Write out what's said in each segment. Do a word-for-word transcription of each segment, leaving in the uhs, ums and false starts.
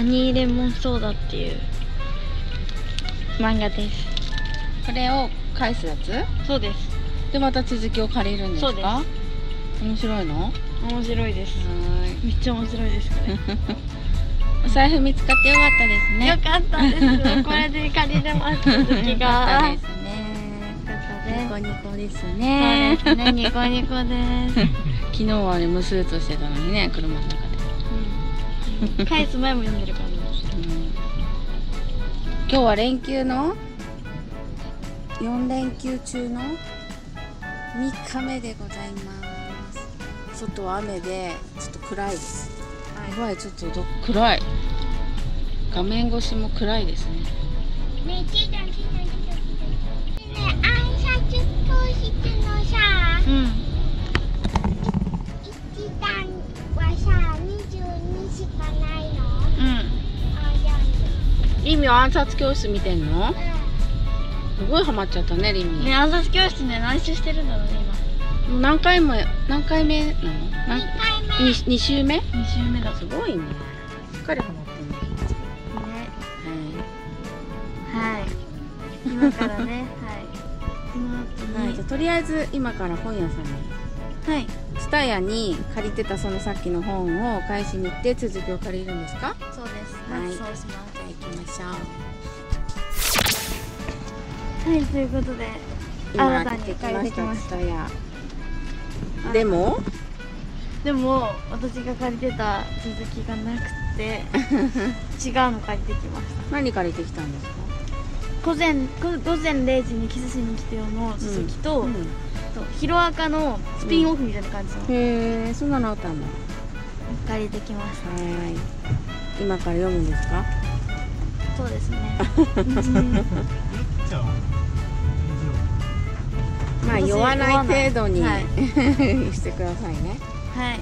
ハニーレモンソーダっていう漫画です。これを返すやつ？そうです。でまた続きを借りるんですか？そうです。面白いの？面白いです。はいめっちゃ面白いですこれお財布見つかってよかったですね。よかったです。これで借りれます続きが。よかったですね。ニコニコですね。そうですねニコニコです昨日はあれムスーとしてたのにね、車の中で、うん、返す前も読んでるからね、うん、今日は連休のよん連休中のみっかめでございます。外は雨でちょっと暗いです。やばい、ちょっとど暗い、画面越しも暗いですね。ねえ、聞いた聞いた聞いた聞いた。ねえ、挨拶教室のさ、うん、いちだんはさにじゅうにしかないの。うん、リミは暗殺教室見てんの？うん、すごいハマっちゃったねリミ。ね、暗殺教室ね、何周してるんだろうね今。何回も何回目なの？にかいめ。に週目？に週目だ。すごいね。すっかりハマってるね。はい。はい。今からね、はい。はい。じゃとりあえず今から本屋さんに。はい。ツタヤに借りてたそのさっきの本を返しに行って続きを借りるんですか？そうです。はい。そうします。じゃあ行きましょう。はい、ということで新たに帰ってきました。でもでも私が借りてた続きがなくて違うの借りてきました。何借りてきたんですか？午前れいじにキスしに来てよの続きとヒロアカのスピンオフみたいな感じの、うん、へえ、そんなのあったの借りてきました。はい、今から読むんですか？そうですねまあ酔わない程度に、はい、してくださいね。はい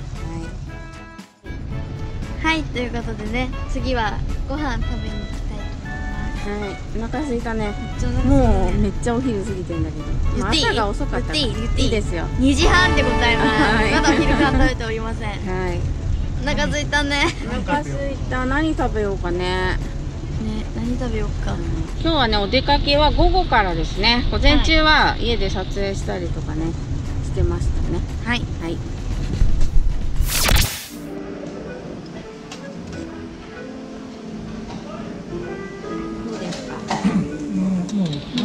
はい、はい、ということでね、次はご飯食べに行きたいと思います。はい、お腹空いたね。もうめっちゃお昼過ぎてんだけど。朝が遅かった。いいですよ。にじはんでございます。まだお昼から食べておりません。はい。お腹空いたね。お腹空いた。何食べようかね。ね、何食べようか。今日はね、お出かけは午後からですね。午前中は家で撮影したりとかね、はい、してましたね。はいはい。どうですか？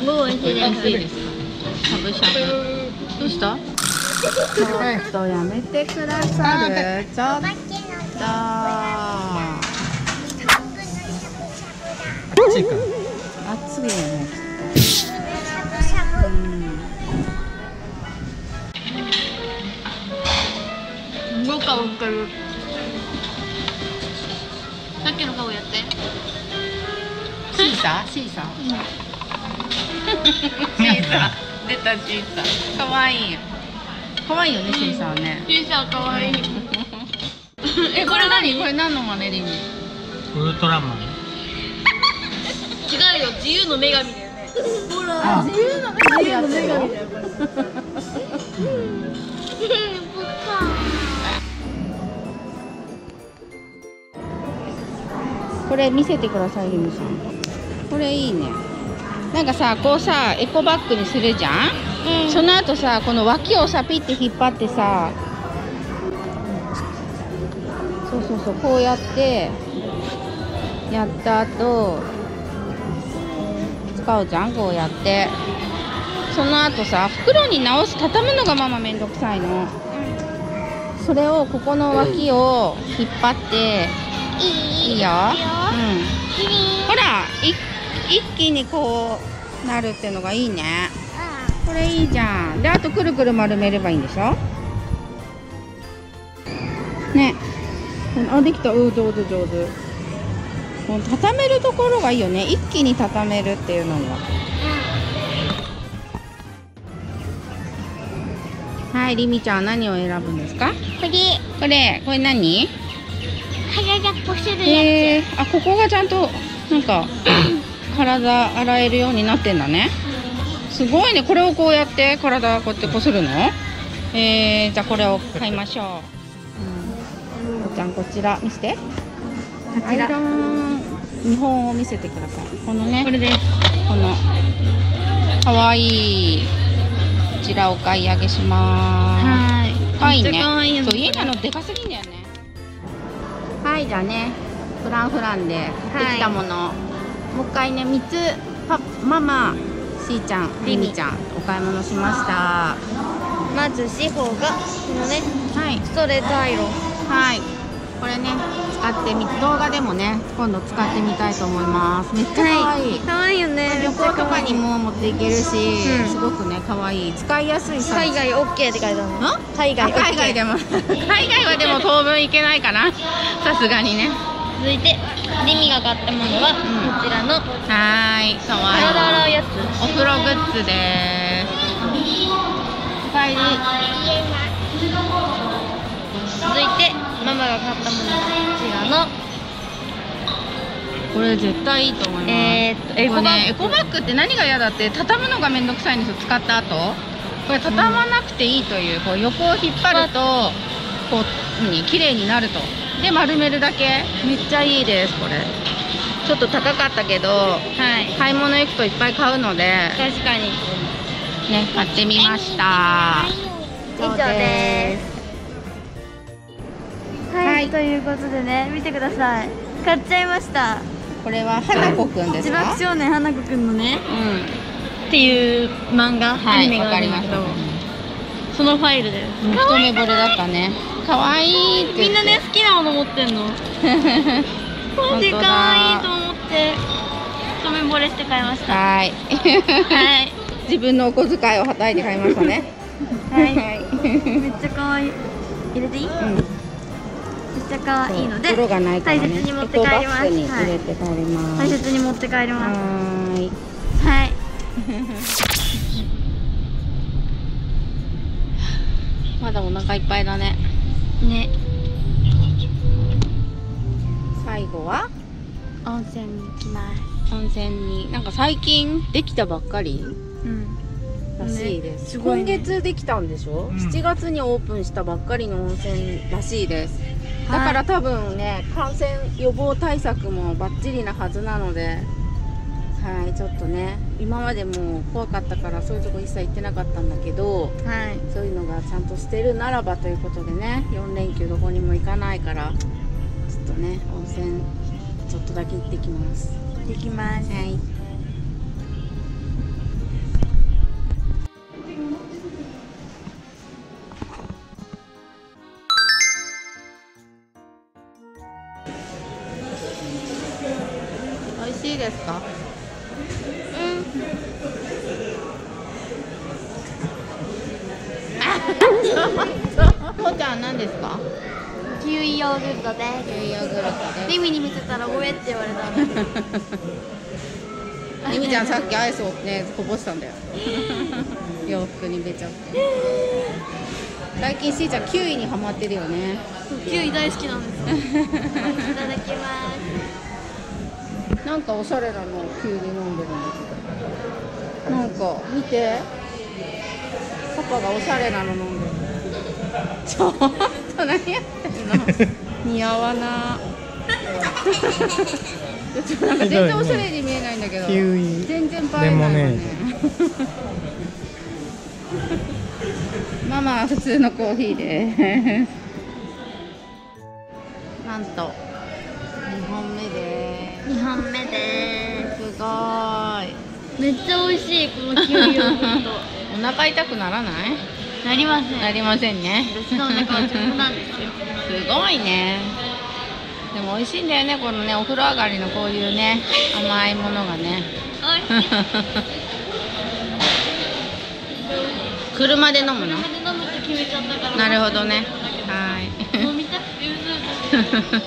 もう美味しいです。美味しいです。しゃぶしゃぶ。どうした？ちょっとやめてくださる。ちょっと。暑いよね。うん。どうかわかる。さっきの顔やって。シーサー？シーサー？シーサー。出たシーサー。可愛い。可愛いよねシーサーね。シーサー可愛い。え、これ何？これ何のマネリミ？ウルトラマン。違うよ、自由の女神だよね。ほら、自由の女神だよ。これ見せてください、ゆみさん。これいいね。なんかさ、こうさ、エコバッグにするじゃん。うん、その後さ、この脇をさ、ピって引っ張ってさ。そうそうそう、こうやって。やった後。使うじゃん、こうやって。その後さ、袋に直す、畳むのがママめんどくさいの。それをここの脇を引っ張って、うん、いいよ、うん、ほらい一気にこうなるっていうのがいいね。これいいじゃん。で、あとくるくる丸めればいいんでしょね。あ、できた。うん、上手上手。畳めるところがいいよね。一気に畳めるっていうのが。うん、はい、りみちゃんは何を選ぶんですか？これ。これ、これ何？体っこするやつ。えー、あ、ここがちゃんと、なんか、体洗えるようになってんだね。うん、すごいね。これをこうやって、体こうやってこするの？えー、じゃあこれを買いましょう。うん、おちゃん、こちら見せて。アイロンにほんを見せてください。このね、これです。このかわいい、こちらお買い上げします。はい、かわいいね。そう、家なのでかすぎんだよね。はい、じゃあね、フランフランでできたもの、はい、もう一回ね、みっつパママ、しーちゃん、りみちゃんお買い物しました。まずしほうがこのね、はい、ストレートアイロン、はい、これね使ってみ、動画でもね今度使ってみたいと思います。めっちゃ可愛い、可愛いよね。旅行とかにも持っていけるし、すごくね可愛い、使いやすい。海外 オーケー って書いてあるの。海外海外でも海外はでも当分行けないかな、さすがにね。続いてりみが買ったものはこちらの、はい、可愛い体洗うやつ、お風呂グッズです。おかえり。続いてママが買ったものはこちらの、これ絶対いいと思います。えーと、エコバッグ、ね、エコバッグって何が嫌だって、畳むのがめんどくさいんですよ、使った後。これ畳まなくていいという、うん、こう横を引っ張るとこう綺麗になると。で丸めるだけ、めっちゃいいです。これちょっと高かったけど、はい、買い物行くといっぱい買うので、確かにね買ってみました。以上です。はい、ということでね、見てください、買っちゃいました。これは花子くんですか、自爆少年花子くんのね、うん、っていう漫画、アニメがあるんだけど、そのファイルです。一目惚れだったね。かわいいってみんなね、好きなもの持ってんの。マジかわいいと思って一目惚れして買いました。はいはい、自分のお小遣いをはたいて買いましたね。はい、めっちゃかわいい。入れていい？うん、めっちゃ可愛いので、大切に持って帰ります。大切に持って帰ります。はい。はい。まだお腹いっぱいだね。ね。最後は温泉に行きます。温泉に、なんか最近できたばっかり。うん。らしいです。すごいね。今月できたんでしょ？うん、しちがつにオープンしたばっかりの温泉らしいです。だから多分ね、感染予防対策もバッチリなはずなので、はい、ちょっとね、今までも怖かったからそういうとこ一切行ってなかったんだけど、はい、そういうのがちゃんとしてるならばということでね、よん連休どこにも行かないから、ちょっとね、温泉ちょっとだけ行ってきます。行ってきます。はい。いいですか？うん。こうちゃん何ですか？キウイヨーグルトで。キウイヨーグルトで。リミに見せたらごめんって言われた。リミちゃんさっきアイスをねこぼしたんだよ。洋服に出ちゃって。最近しーちゃんキウイにハマってるよね。キウイ大好きなんですよ。いただきます。なんかおしゃれなのを急に飲んでるんですけど、なんか見て、パパがおしゃれなの飲んでる。ちょっと何やってんの。似合わな。ちょっとなんか全然おしゃれに見えないんだけど、全然映えないもんね。ママは普通のコーヒーで。なんとにほんめです。にほんめです。すごーい、めっちゃ美味しい、このキウイヨーグルト。お腹痛くならない？なりません、なりませんね。私のお腹はちょっとなんですよ。すごいね。でも美味しいんだよね、このね、お風呂上がりのこういうね甘いものがね。美味しい。車で飲むの？車で飲むって決めちゃったから。なるほどね。はい、飲みたくてうずうず。